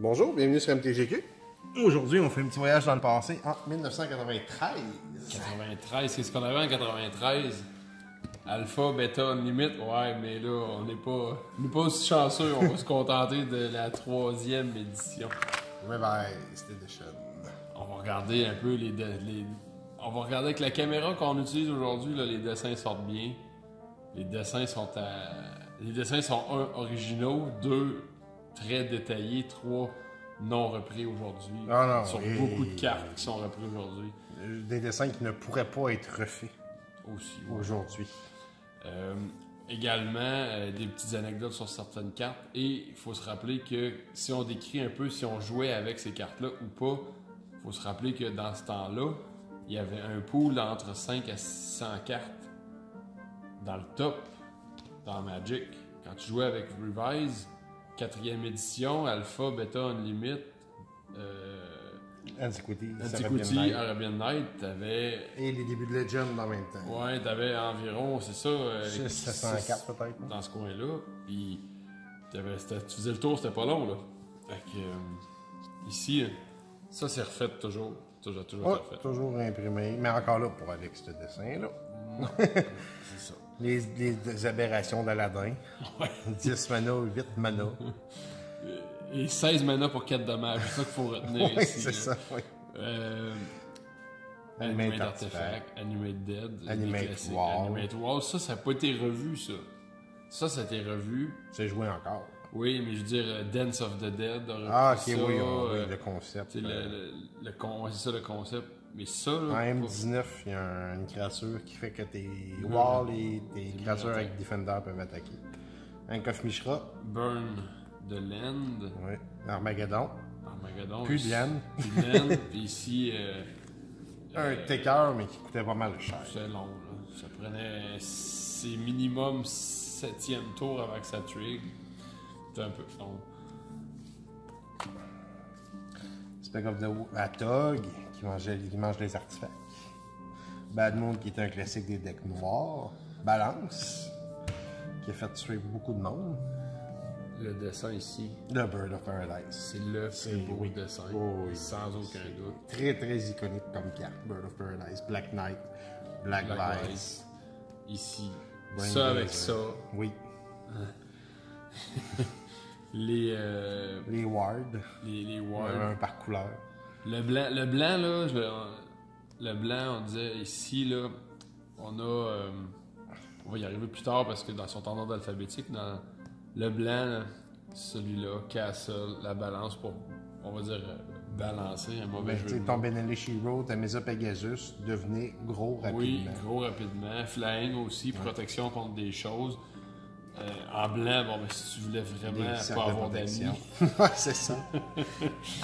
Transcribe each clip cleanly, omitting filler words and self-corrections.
Bonjour, bienvenue sur MTGQ. Aujourd'hui, on fait un petit voyage dans le passé en 1993. 93, c'est ce qu'on avait en 93. Alpha, Beta, Unlimited, ouais, mais là, on n'est pas aussi chanceux. On va se contenter de la 3e édition. Revise, Edition. On va regarder un peu les... On va regarder avec la caméra qu'on utilise aujourd'hui, les dessins sortent bien. Les dessins sont 1. Originaux, 2. Très détaillés, 3. Non repris aujourd'hui. Ah sur et... beaucoup de cartes qui sont repris aujourd'hui. Des dessins qui ne pourraient pas être refaits aussi aujourd'hui. Également, des petites anecdotes sur certaines cartes. Et il faut se rappeler que si on décrit un peu si on jouait avec ces cartes-là ou pas, il faut se rappeler que dans ce temps-là, il y avait un pool entre 5 à 600 cartes dans le top, dans Magic. Quand tu jouais avec Revise, 4e édition, Alpha, Beta, Unlimited, Antiquities, Arabian Night, t'avais... Et les débuts de Legend en même temps. Ouais, t'avais environ, c'est ça... 600 cartes peut-être. Dans ce coin-là, puis tu faisais le tour, c'était pas long, là. Fait que, ici, ça c'est refait toujours, refait. Toujours imprimé, mais encore là, pour avec ce dessin-là. Non, c'est ça. Les aberrations d'Aladin. Ouais. 10 mana, 8 mana. Et 16 mana pour 4 dommages, c'est ça qu'il faut retenir ouais, ici. C'est ça, oui. Animate Artifact, Animate Dead, Animate War. Animate War, ça n'a pas été revu, ça. Ça a été revu. C'est joué encore. Oui, mais je veux dire, Dance of the Dead. Ah, ok, ça, oui, oui, le concept. C'est ça le concept. Mais ça, là, en M19, il y a une créature qui fait que tes walls et tes créatures avec Defender peuvent attaquer. Un coffre Mishra. Burn de Land. Oui. Armageddon. Armageddon. Plus de Land. Plus de Land. Puis ici. Un Taker, mais qui coûtait pas mal cher. C'est long, là. Ça prenait. C'est minimum 7e tour avant que ça trigger. C'était un peu long. Spec of the Wolf. Atog. Qui mange les artefacts. Bad Moon, qui est un classique des decks noirs. Balance, qui a fait tuer beaucoup de monde. Le dessin ici. Le Bird of Paradise. C'est le plus beau dessin, oui, sans aucun doute. Très, très iconique comme carte. Bird of Paradise, Black Knight, Black Lies. Ici. Ça avec ça. Oui. Les wards. Les wards. Un par couleur. Le blanc, là, on disait ici, là, on a. On va y arriver plus tard parce que dans son ordre alphabétique, dans le blanc, celui-là, Castle, la balance pour, on va dire, balancer un mauvais jeu. Tu sais, ton Benelli-Shiro, ta Mesa Pegasus devenait gros rapidement. Oui, gros rapidement. Flying aussi, protection contre des choses. En blanc, bon, mais si tu voulais vraiment pas avoir d'amis. Ouais, c'est ça.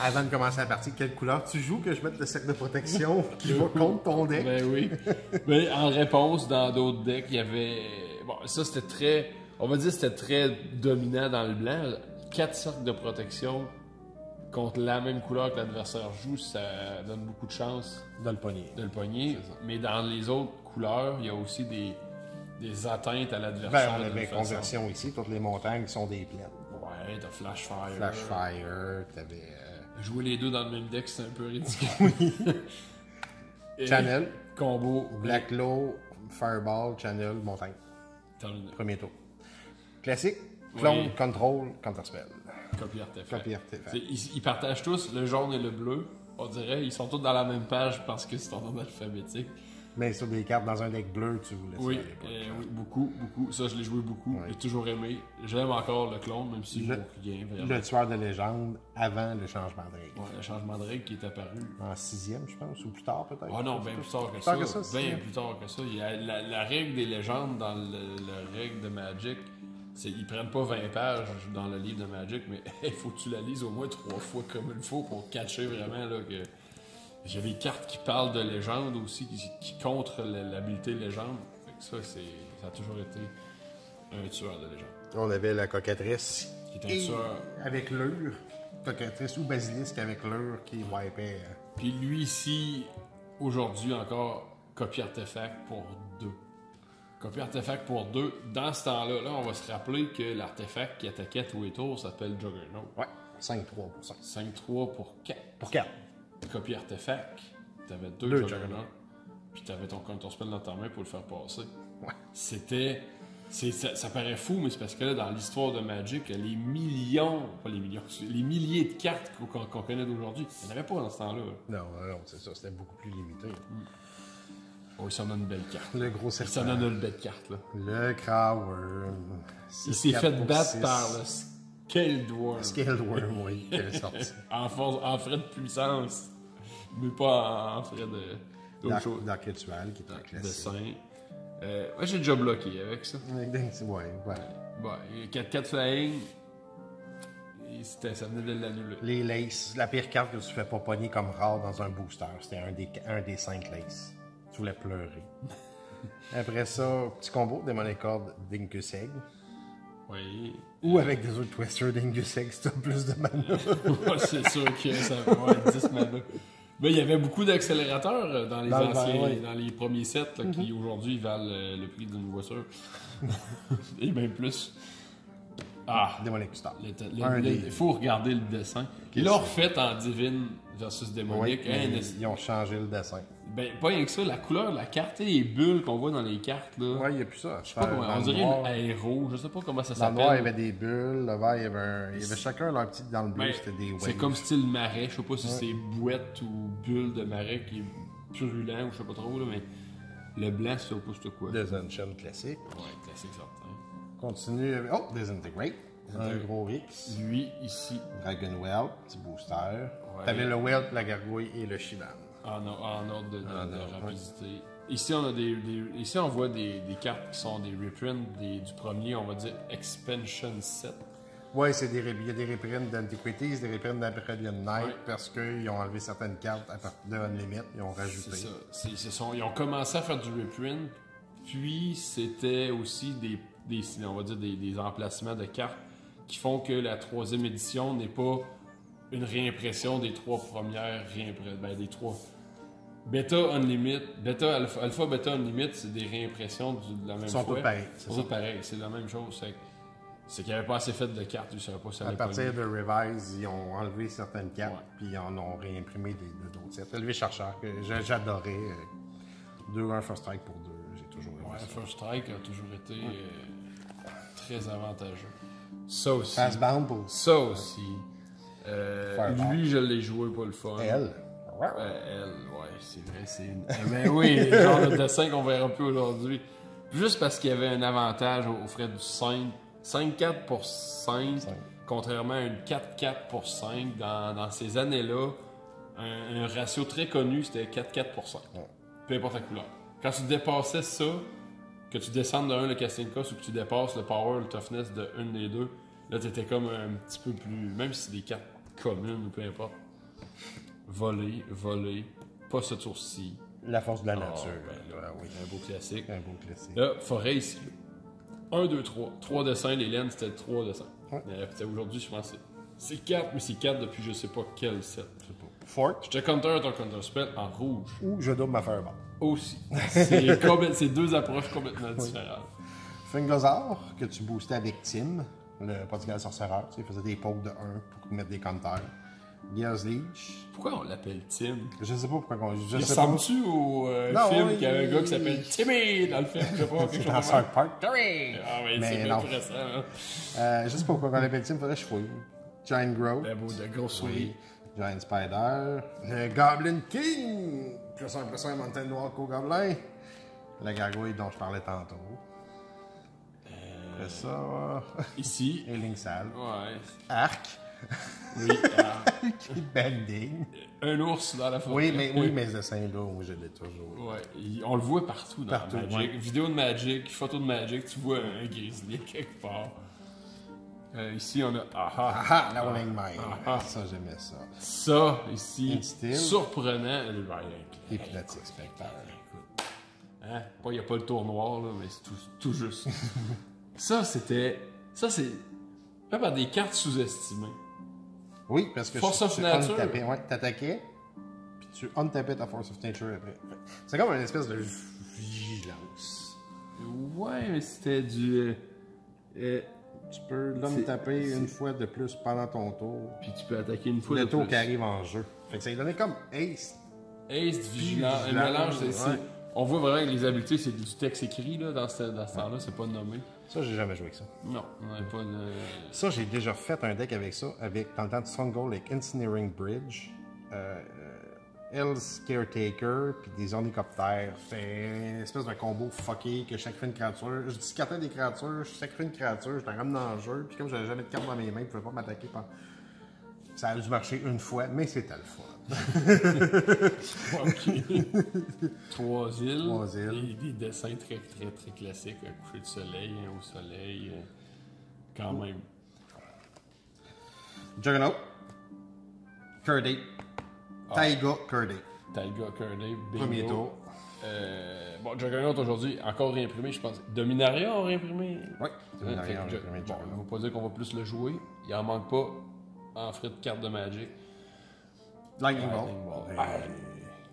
Avant de commencer la partie, quelle couleur tu joues que je mette le cercle de protection qui va contre ton deck? Ben oui. Mais en réponse, dans d'autres decks, il y avait. Bon, ça c'était très. On va dire que c'était très dominant dans le blanc. 4 cercles de protection contre la même couleur que l'adversaire joue, ça donne beaucoup de chance de le pogner. Mais dans les autres couleurs, il y a aussi des atteintes à l'adversaire. Ben, on avait conversion ici, toutes les montagnes sont des plaines. Ouais, t'as Flashfire. Flashfire, t'avais... Jouer les deux dans le même deck, c'est un peu ridicule. Oui. Channel. Combo. Blacklow, Fireball, Channel, montagne. Premier tour. Classique. Clone, oui. Control, Counterspell. Copie artefact. Ils partagent tous le jaune et le bleu. On dirait ils sont tous dans la même page parce que c'est en ordre alphabétique. Mais sur des cartes dans un deck bleu, tu voulais ça. Oui, beaucoup. Ça, je l'ai joué beaucoup. Oui. J'ai toujours aimé. J'aime encore le clone, même si je joue rien. Le tueur de légende avant le changement de règle. Ouais, le changement de règle qui est apparu. En 6e, je pense, ou plus tard peut-être. Ah non, bien plus tard que ça. Bien plus tard que ça. Il y a la règle des légendes dans la règle de Magic, ils prennent pas 20 pages dans le livre de Magic, mais il faut que tu la lises au moins 3 fois comme il faut pour catcher vraiment là, que. J'ai des cartes qui parlent de légende aussi, qui contre l'habilité légende. Fait que ça a toujours été un tueur de légende. On avait la cocatrice. Qui est un tueur. Avec l'Ur. Cocatrice ou basilisque avec l'Ur qui wipait. Puis lui ici, aujourd'hui encore, copie artefact pour 2. Copie artefact pour 2. Dans ce temps-là, on va se rappeler que l'artefact qui attaquait tous les tours s'appelle Juggernaut. Ouais. 5-3 pour 5. 5-3 pour 4. Pour 4. Copie artefact, t'avais deux Juggernaut, puis t'avais ton Counterspell dans ta main pour le faire passer. Ouais. C'était... Ça paraît fou, mais c'est parce que là, dans l'histoire de Magic, les millions, pas les millions, les milliers de cartes qu'on connaît d'aujourd'hui, il n'y en avait pas dans ce temps-là. Non, non, c'est ça, c'était beaucoup plus limité. Oh, il s'en donne une belle carte. Le gros serpent. Il s'en donne une belle carte, là. Le Craw Wurm. Il s'est fait battre par le Scaled Worm. Scaled Worm, oui, quelle sorte. En frais de puissance, mais pas en frais d'autre chose. D'arc-rituel, qui est un classique. Dessin. Ouais, j'ai déjà bloqué avec ça. Ouais, ouais. Bon, 4-4 flying, ça venait de l'annuler. Les laces, la pire carte que tu fais pas pogner comme rare dans un booster, c'était un des 5 laces. Tu voulais pleurer. Après ça, petit combo, Démonécorde d'Ingus Egg. Oui. Ou avec des autres Twisters d'Ingus Egg, si tu as plus de mana. Ouais, c'est sûr que ça va avoir 10 mana. Ben, il y avait beaucoup d'accélérateurs dans les anciens, ouais. Dans les premiers sets, là, qui aujourd'hui valent le prix d'une voiture. Et bien plus. Ah! Il faut regarder le dessin. Ils l'ont refait en divine versus démonique. Oui, hein, ils ont changé le dessin. Ben, pas rien que ça, la couleur de la carte et les bulles qu'on voit dans les cartes. Là. Ouais, il n'y a plus ça. Je sais pas comment, on dirait une aéro, je sais pas comment ça s'appelle. Dans le noir, il y avait des bulles, le vert, il y avait chacun leur petit dans le bleu, ben, c'était des waves. C'est comme style marais, je sais pas si c'est bouette ou bulle de marais qui est purulent ou je sais pas trop, là, mais le blanc, c'est pas ce quoi. Des Unchained classiques. Ouais, classique certain. Continue avec... Oh! Disintegrate. Un gros X. Lui, ici. Dragon Whelp, petit booster. Ouais. T'avais le Whelp, la Gargouille et le Shidan. En ordre de rapidité. Ouais. Ici, on a ici, on voit des cartes qui sont des reprints du premier, on va dire, Expansion 7. Oui, il y a des reprints d'Antiquities, des reprints d'Arabian Night, parce qu'ils ont enlevé certaines cartes à partir de Unlimited, ils ont rajouté. C'est ça. Ils ont commencé à faire du reprint, puis c'était aussi des emplacements de cartes qui font que la troisième édition n'est pas une réimpression des trois premières réimpressions. Ben, des trois. Beta Unlimited, Alpha, Beta Unlimited, c'est des réimpressions de la même chose. Ils sont pas pareils, c'est la même chose. C'est qu'il n'y avait pas assez fait de cartes, ils ne savaient pas ça. À partir de Revise, ils ont enlevé certaines cartes, puis ils en ont réimprimé d'autres sets. Élevé Chercheur, que j'adorais. 2-1 First Strike pour 2, j'ai toujours aimé ça. First Strike a toujours été très avantageux. Ça aussi. Fastbound pour... Ça aussi. Lui, je l'ai joué pas le fun. Elle, ouais, c'est vrai, c'est une... Mais oui, le genre de dessin qu'on verra plus aujourd'hui. Juste parce qu'il y avait un avantage aux frais du 5. 5-4 pour 5, contrairement à une 4-4 pour 5. Dans ces années-là, un ratio très connu, c'était 4-4 pour 5. Ouais. Peu importe la couleur. Quand tu dépassais ça, que tu descendes de 1 le casting cost ou que tu dépasses le power, le toughness de 1 des deux, là t'étais comme un petit peu plus. Même si c'est des cartes communes ou peu importe. Voler, pas ce tour-ci. La force de la nature. Ben, là, oui. Un beau classique. Là, forêt ici. 1, 2, 3. 3 dessins, les laines, c'était 3 dessins. Ouais. Aujourd'hui, je pense que c'est 4, mais c'est 4 depuis je sais pas quel set. Je sais pas. Fort. Je te counter ton Counterspell en rouge. Ou je double ma fireball. Aussi. C'est deux approches complètement différentes. Fingozar, que tu boostais avec Tim, le Portugal sorcereur. Tu sais, il faisait des pots de 1 pour mettre des counters. Gears Leech. Pourquoi on l'appelle Tim? Je sais pas pourquoi on l'appelle. Il ressemble-tu au film qu'il y a un gars qui s'appelle Timmy dans le film? Je sais pas, quelque chose dans South Park. Timmy! Ah oui, c'est bien intéressant. Hein? Je sais pas pourquoi on l'appelle Tim, faudrait que je fouille. Giant Grow. De gros souris. Giant Spider. Le Goblin King! +1/+1 montagne noire qu'au Goblin. La Gargouille dont je parlais tantôt. Après ça, ici. Ailing Sal. Ouais. Arc. Oui, Banding. Un ours dans la forêt. Oui, mais ce dessin-là, moi je l'ai toujours. Ouais, on le voit partout dans Magic. Ouais. Vidéo de Magic, photo de Magic, tu vois un grizzly quelque part. Ici, on a. La Rolling Mine. Ça, j'aimais ça. Ça, ici, surprenant. Et Hypnotic Spectre. Hein? Il n'y a pas le tour noir, là, mais c'est tout juste. Ça, c'est. Fait par des cartes sous-estimées. Oui, parce que Force of Nature. T'attaquais, puis tu on-tapais ta Force of Nature après. C'est comme une espèce de vigilance. Ouais, mais c'était du. Tu peux là me taper une fois de plus pendant ton tour. Puis tu peux attaquer une fois de plus. Le tour qui arrive en jeu. Fait que ça lui donnait comme Ace. Ace, Vigilant, un mélange. Ouais. On voit vraiment que les habiletés, c'est du texte écrit là, dans ce temps-là, c'est pas nommé. Ça, j'ai jamais joué avec ça. Non, on n'avait pas de. Ça, j'ai déjà fait un deck avec ça, avec, dans le temps de Stronghold, avec Engineering Bridge, Hell's Caretaker, puis des Ornicoptères. C'est une espèce de combo fucké que je sacrais une créature. Je discartais des créatures, je sacrais une créature, je la ramène dans le jeu, puis comme j'avais jamais de carte dans mes mains, je pouvais pas m'attaquer par. Ça a dû marcher une fois, mais c'était le fun. OK. Trois îles. Des dessins très, très, très classiques. Un coucher de soleil, un haut soleil. Quand même. Juggernaut. Curdy. Taiga Curdy. Bingo. Premier tour. Bon, Juggernaut aujourd'hui, encore réimprimé, je pense. Dominaria a réimprimé. Oui, Dominaria a réimprimé. Bon, on ne va pas dire qu'on va plus le jouer. Il en manque pas. En frais de carte de Magic. Lightning Ball.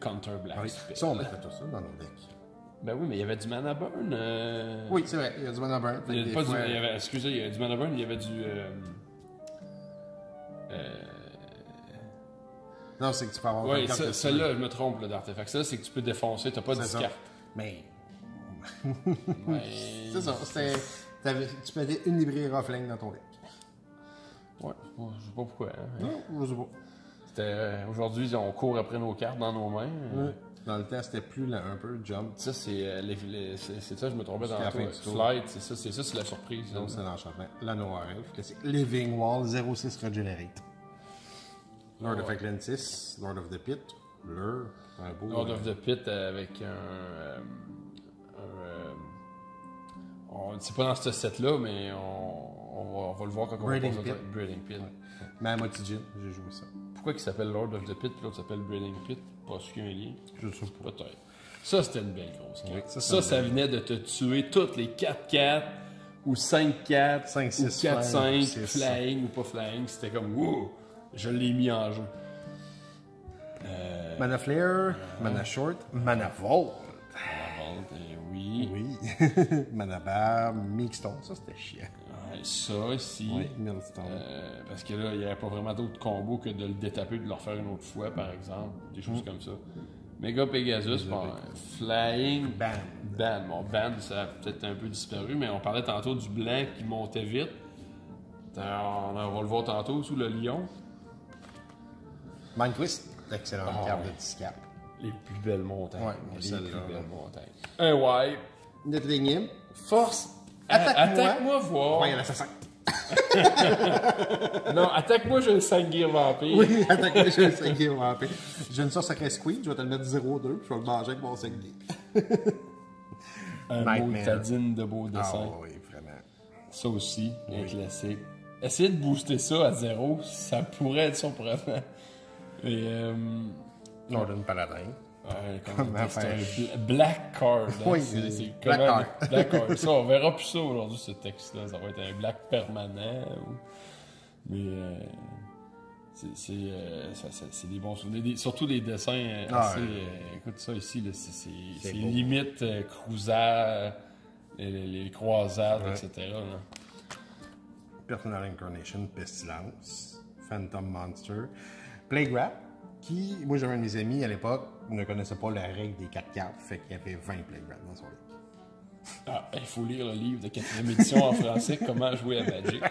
Counter Black. Ça, on mettait tout ça dans nos decks. Ben oui, mais il y avait du Mana Burn. Oui, c'est vrai, il y a du Mana Burn. Excusez, il y avait du Mana Burn, il y avait du. Non, c'est que tu peux avoir. Oui, celle-là, je me trompe d'artefact. Celle-là, c'est que tu peux défoncer, t'as pas de discard. Mais. C'est ça, tu mettais une librairie Ruffling dans ton deck. Ouais, je sais pas pourquoi. Hein? Non, je sais pas. Aujourd'hui, on court après nos cartes dans nos mains. Ouais. Dans le temps, c'était plus un peu jump. Ça, c'est ça, je me trompais dans la fin du tour. Flight, c'est ça, c'est la surprise. Donc, c'est l'enchantement. La noire, c'est Living Wall 06 Regenerate. Lord of Atlantis, Lord of the Pit, Blur, un beau. Lord of the Pit avec un. C'est pas dans ce set-là, mais on va le voir quand on va jouer. Breeding Pit. Ouais. Même Motigin, j'ai joué ça. Pourquoi il s'appelle Lord of the Pit et l'autre s'appelle Breeding Pit? Parce qu'il y a un lien. Je ne sais pas. Peut-être. Ça, c'était une belle grosse carte. Oui, ça venait de te tuer toutes les 4-4 ou 5-4, 5-6, 4-5, flying ou pas flying. C'était comme wow, je l'ai mis en jeu. Mana Flare, Mana Short, Mana Vault. Oui. Mana Bar, Milestone, ça c'était chiant. Ça ici, oui, parce que là, il n'y avait pas vraiment d'autres combos que de le détaper et de le refaire une autre fois, par exemple, des choses comme ça. Mega Pegasus, bon, Flying, Band. Bon, Band, ça a peut-être un peu disparu, mais on parlait tantôt du blanc qui montait vite. On va le voir tantôt sous le lion. Mindquist, excellent carte de discap. Les plus belles montagnes. Ouais, les plus belles montagnes. Un wipe. Notre ligne, force. Attaque-moi voir. Royal Assassin. Non, attaque-moi, j'ai une 5-gear vampire. Oui, attaque-moi, j'ai une 5-gear vampire. J'ai une sorte sacrée squeeze, je vais te le mettre 0-2, puis je vais le manger avec mon 5-gear. Un beau tadine de beau dessin. Ah oui, vraiment. Ça aussi, un classique. Essayez de booster ça à 0, ça pourrait être surprenant. Et Northern Paladin. Black Card. Hein, oui, c'est Black Card. Black Card. Ça, on verra plus ça aujourd'hui, ce texte-là. Ça va être un Black permanent. Ou... Mais c'est des bons souvenirs. Surtout les dessins assez. Écoute ça ici, c'est limite crousard, les croisades, etc. Là. Personal Incarnation, Pestilence, Phantom Monster, Playgrap. Qui, moi j'avais un de mes amis à l'époque, ne connaissait pas la règle des 4 cartes, fait qu'il y avait 20 playgrounds dans son livre. Ah, il faut lire le livre de 4e édition en français, Comment jouer à Magic.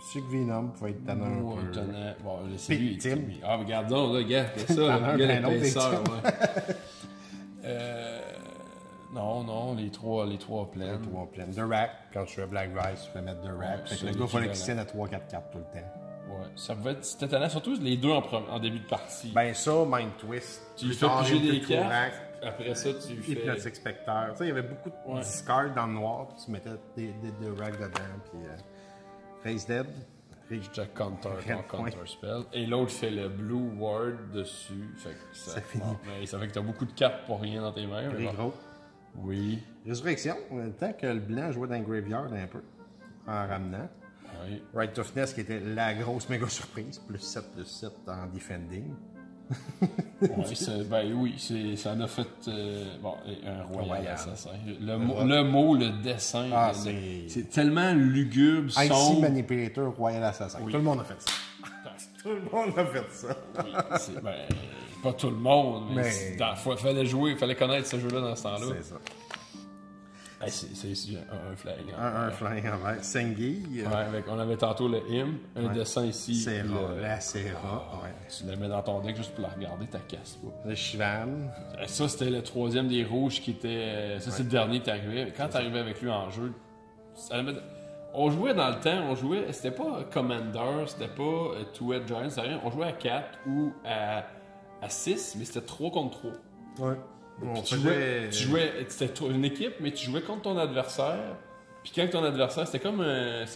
Suc Venom pouvait être tannant. Ouais, tannant. Bon, c'est lui. Ah, regarde donc, là, gars, c'est ça, le gars, la épaisseur. Non, les trois plaines. Les trois plaines. The Rack, quand tu fais Black Rice, tu peux mettre The Rack. Fait que le gars, il fallait qu'il tienne à 3-4 cartes tout le temps. Ouais, ça pouvait être étonnant, surtout les deux en début de partie. Ben ça, Mind Twist. Tu fais piger des cartes, après ça, tu fais... Hypnotic Spectre. Tu sais, il y avait beaucoup de discards dans le noir, puis tu mettais des Rack dedans, puis... Raise Dead. Jack Counter, Counterspell. Et l'autre fait le Blue Ward dessus. Fait que ça... Ça fait que t'as beaucoup de cartes pour rien dans tes mains. Oui. Résurrection, tant que le blanc jouait dans le graveyard un peu, en ramenant. Oui. Right Toughness qui était la grosse méga surprise, +7/+7 en defending. Ouais, ben oui, ça en a fait bon, un Royal Assassin. Le mot, le dessin, c'est tellement lugubre, sombre. IC Manipulator, Royal Assassin. Oui. Tout le monde a fait ça. Tout le monde a fait ça. Oui, c'est, ben, pas tout le monde, mais il fallait jouer, il fallait connaître ce jeu-là dans ce temps-là. C'est ça. Hey, c'est un flingue. Un flingue en vert. Senguille. Ouais, on avait tantôt le hymne, un dessin ici. La Serra. Ouais. Tu le mets dans ton deck juste pour la regarder, t'as casse pas. Le cheval. Ça, c'était le troisième des rouges qui était. Ça, c'est le dernier qui t'arrivait. Quand t'arrivais avec lui en jeu, on jouait dans le temps, c'était pas Commander, c'était pas Two-Edge Giant, c'était rien. On jouait à 4 ou à 6, mais c'était 3 contre 3. Ouais. Tu jouais, c'était une équipe, mais tu jouais contre ton adversaire. Puis quand ton adversaire, c'était comme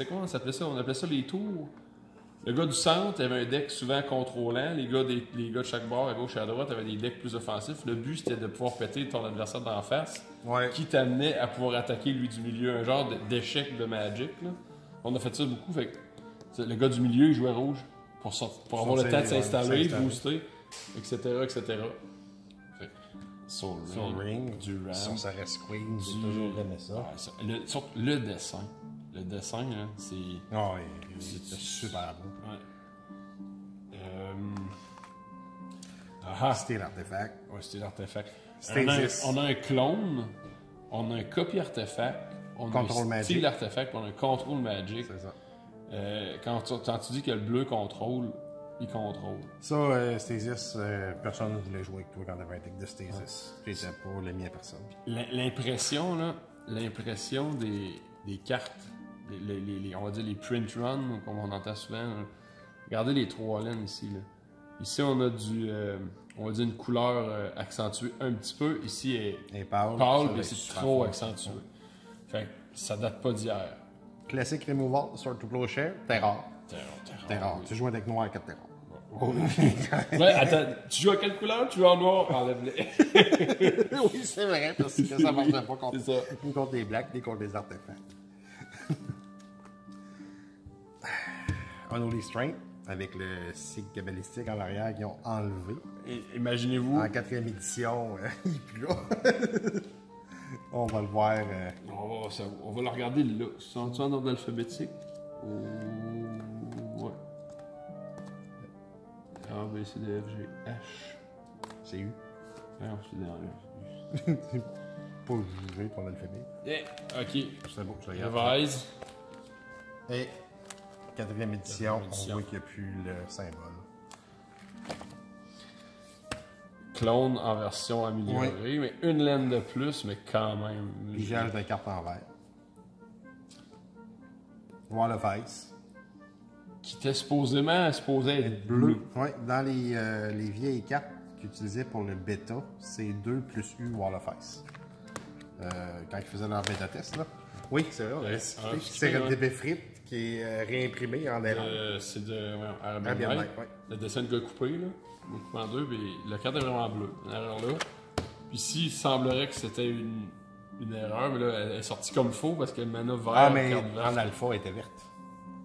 comment ça s'appelait ça? On appelait ça les tours. Le gars du centre avait un deck souvent contrôlant. Les gars de chaque bord, à gauche et à droite, avaient des decks plus offensifs. Le but, c'était de pouvoir péter ton adversaire d'en face, qui t'amenait à pouvoir attaquer lui du milieu. Un genre d'échec de Magic, là. On a fait ça beaucoup. Fait que le gars du milieu, il jouait rouge pour avoir le temps de s'installer, booster, etc., etc. Soul Ring, du Ram, Sorceress Queen, j'ai toujours aimé ça. Ouais, surtout le dessin. Le dessin, là, c'est. Oh, c'était super beau. Ouais. C'était l'artefact. Ouais, c'était l'artefact. On a un clone, on a un copy artefact, on control a un style artefact, on a un control magic. C'est ça. Quand tu dis que le bleu contrôle. Il contrôle. Ça, Stasis, personne ne voulait jouer avec toi quand t'avais un deck de Stasis. C'était pas le mien personne. L'impression, là, des cartes, on va dire les print runs, comme on entend souvent. Là. Regardez les trois laines ici. Là. Ici, on a on va dire une couleur accentuée un petit peu. Ici, elle est pâle, mais c'est trop accentué. Fait que ça date pas d'hier. Classique removal, sort to plowshare, t'es rare. Oui. Tu joues un deck noir à 4 terrors. Ouais, attends, tu joues à quelle couleur? Tu joues en noir? Enlève-les. Oui, c'est vrai, parce que ça ne marchait pas contre des blacks, ni contre des artefacts. Unholy Strength, avec le cycle cabalistique en arrière qu'ils ont enlevé. Imaginez-vous. En 4e édition, il est plus là. On va le voir. On va le regarder là. Sont-ils en ordre alphabétique? Ouais. A, B, C, D, F, G, H. C'est U. Non, c'est D, F. Pas jugé ton alphabet. Ok. C'est bon, je regarde. Revise. Et 4e édition, on voit qu'il n'y a plus le symbole. Clone en version améliorée, mais une laine de plus, mais quand même. Pigage de carte en vert. Royal Assassin. Qui était supposé être bleu. Oui, dans les vieilles cartes qu'ils utilisaient pour le bêta, c'est 2 plus U Wall of Ice. Quand ils faisaient leur bêta test, là. Oui, c'est vrai, on avait cité. C'est RDB Fripp qui est réimprimé en L1. C'est de Arabian Night. Le dessin de gars coupé, là. Coupé en deux, mais la carte est vraiment bleue. Alors là. Puis ici, il semblerait que c'était une erreur, mais là, elle est sortie comme faux parce que le mana vert. Ah, mais en alpha, elle était verte.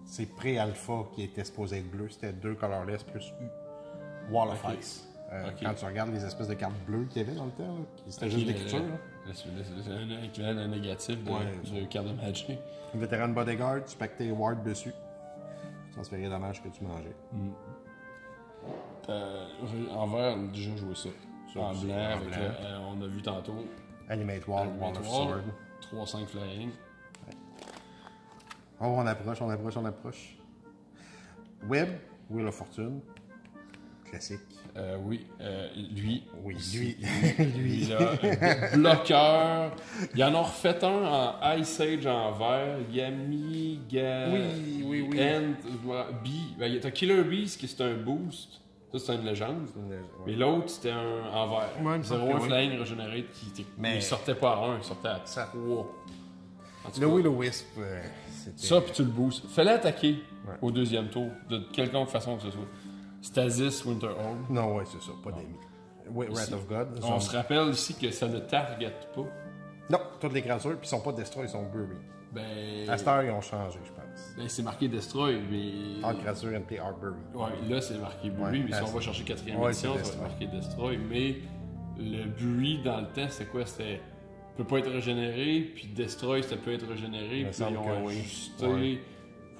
C'est pré-alpha qui était supposé être bleu, c'était 2 colorless plus U. Wall of Ice. Quand tu regardes les espèces de cartes bleues qu'il y avait dans le temps, c'était juste des cultures. C'est un négatif du carte de Magic. Vétéran de bodyguard, tu pactais Ward dessus. Ça se fait rien dommage que tu mangeais. En vert, on a déjà joué ça. En blanc, on a vu tantôt. Animate Wall of Sword. 3-5 flying. Oh, on approche. Web, Wheel of Fortune. Classique. Lui, là, bloqueur. Ils en ont refait un en Ice Age en vert. Yami, Ga... Oui. Il y a Killer Bees qui c'est un boost. Ça, c'est une légende. Mais l'autre, c'était un en vert. Ouais, c'est un flying regenerate qui ne sortait pas à 1, il sortait à 3. Le Will O Wisp, c'était... Ça, puis tu le boostes. Fallait attaquer au 2e tour, de quelconque façon que ce soit. Stasis, Winterhold. Non, ouais, c'est ça, pas d'amis. Oui, Wrath of God. On se rappelle ici que ça ne target pas. Non, toutes les créatures, puis ils sont pas destroy, ils sont buried. Ben, à cette heure, ils ont changé, je pense. Ben, c'est marqué Destroy, mais. Art Creature MP Art Bury. Ouais, là, c'est marqué Bury, mais si on va chercher 4e édition, ça va marquer Destroy. Mais le Bury, dans le test, c'est quoi? C'était. Peut pas être régénéré, puis Destroy, ça peut être régénéré, puis ils ont ajusté. Ouais.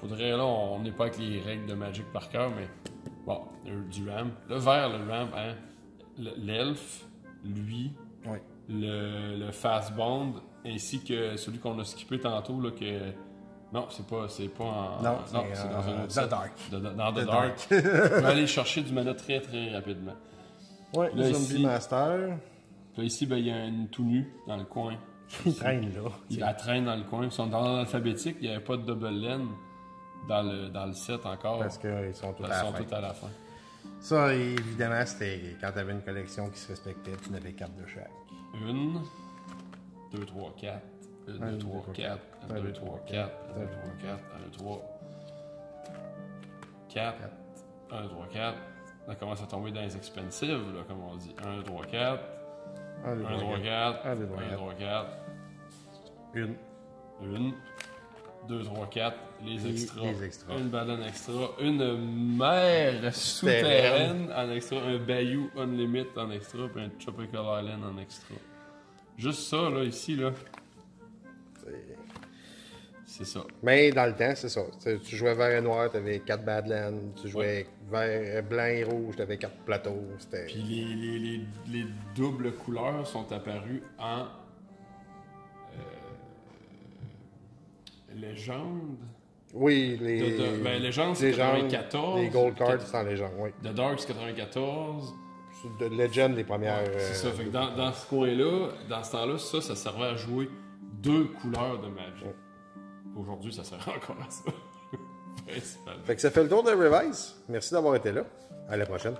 Faudrait, là, on n'est pas avec les règles de Magic par cœur, mais. Bon, du Ramp. Le vert, le Ramp, hein. L'Elfe, lui. Oui. Le Fast Bond, ainsi que celui qu'on a skippé tantôt, là, que. Non, c'est pas en. Non, c'est dans un autre set. Dans The Dark. On va aller chercher du mana très, très rapidement. Ouais, le Zombie Master. Là, ici, ben, il y a une tout nue dans le coin. Il traîne là. Elle traîne dans le coin. Ils sont dans l'alphabétique, il n'y avait pas de double laine dans le set encore. Parce qu'ils sont tous à la fin. Ça, évidemment, c'était quand tu avais une collection qui se respectait, tu n'avais 4 de chaque. 1, 2, 3, 4. 1, 2, 3, 4. 1, 2, 3, 4. 1, 2, 3, 4. 1, 2, 3, 4. 1, 2, 3, 4. Ça commence à tomber dans les expensives, là, comme on dit. 1, 2, 3, 4. 1, 2, 3, 4. 1, 2, 3, 4. 1. 2, 3, 4. Les extras. Une baleine extra. Une mer souterraine en extra. Un bayou Unlimited en extra. Puis un Tropical Island en extra. Juste ça, là, ici, là. C'est ça. Mais dans le temps, c'est ça. Tu jouais vert et noir, t'avais 4 Badlands. Tu jouais vert, blanc et rouge, t'avais 4 plateaux. Puis les doubles couleurs sont apparues en Légende. Oui, Légende, c'est 94. Les Gold Cards, c'est en Légende, oui. The Dark, c'est 94. De Legend, les premières. C'est ça. Fait que dans ce coin-là, dans ce temps-là, ça servait à jouer 2 couleurs de Magic. Ouais. Aujourd'hui, ça sert encore à ça. Fait que ça fait le tour de Revise. Merci d'avoir été là. À la prochaine.